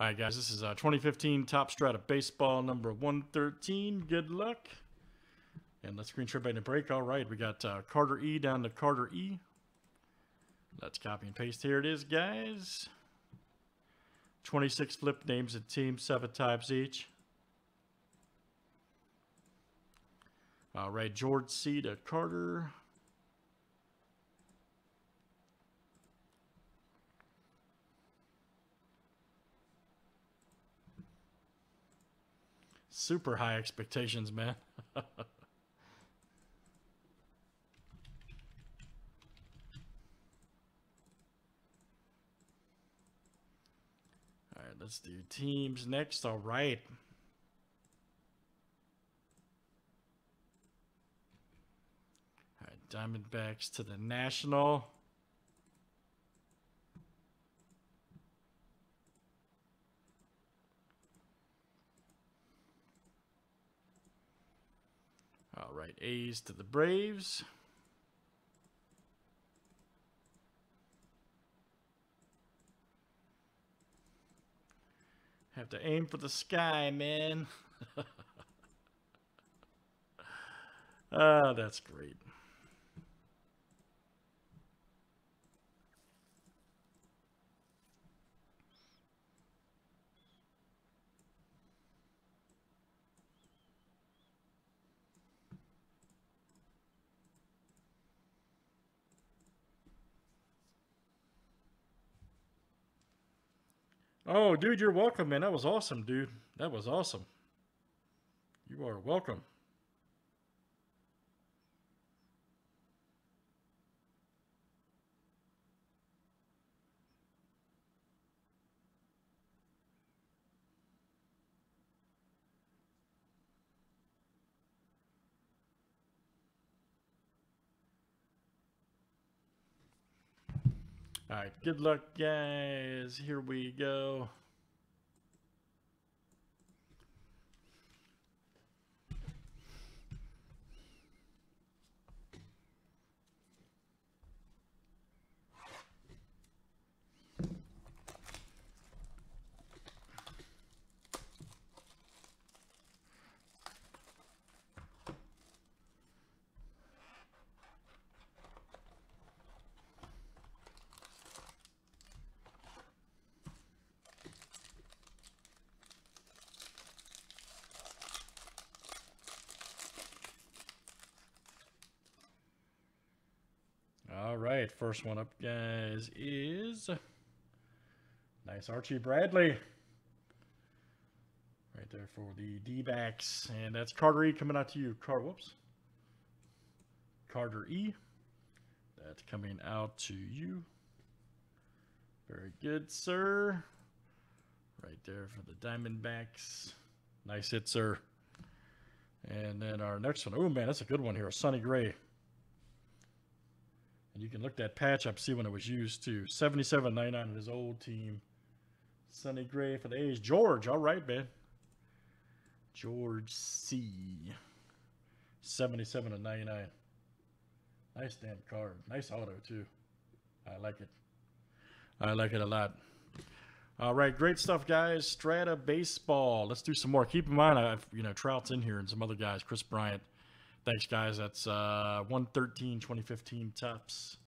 All right, guys, this is 2015 Topps Strata Baseball number 113. Good luck. And let's screen share by the break. All right, we got Carter E down to Carter E. Let's copy and paste. Here it is, guys. 26 flip names and teams, 7 times each. All right, George C to Carter. Super high expectations, man. All right, let's do teams next. All right. All right, Diamondbacks to the National. All right, A's to the Braves. Have to aim for the sky, man. That's great. Oh, dude, you're welcome, man. That was awesome, dude. That was awesome. You are welcome. All right, good luck, guys. Here we go. All right, first one up, guys, is nice Archie Bradley right there for the D-backs, and that's Carter E coming out to you. Carter E, that's coming out to you. Very good, sir. Right there for the Diamondbacks. Nice hit, sir. And then our next one. Oh man, that's a good one here. Sonny Gray. You can look that patch up, see when it was used too. 77.99 of his old team. Sonny Gray for the A's. George, all right, man. George C. 77.99. Nice damn card. Nice auto too. I like it. I like it a lot. All right, great stuff, guys. Strata baseball. Let's do some more. Keep in mind, I've Trout's in here and some other guys. Chris Bryant. Thanks, guys. That's 113, 2015 Topps.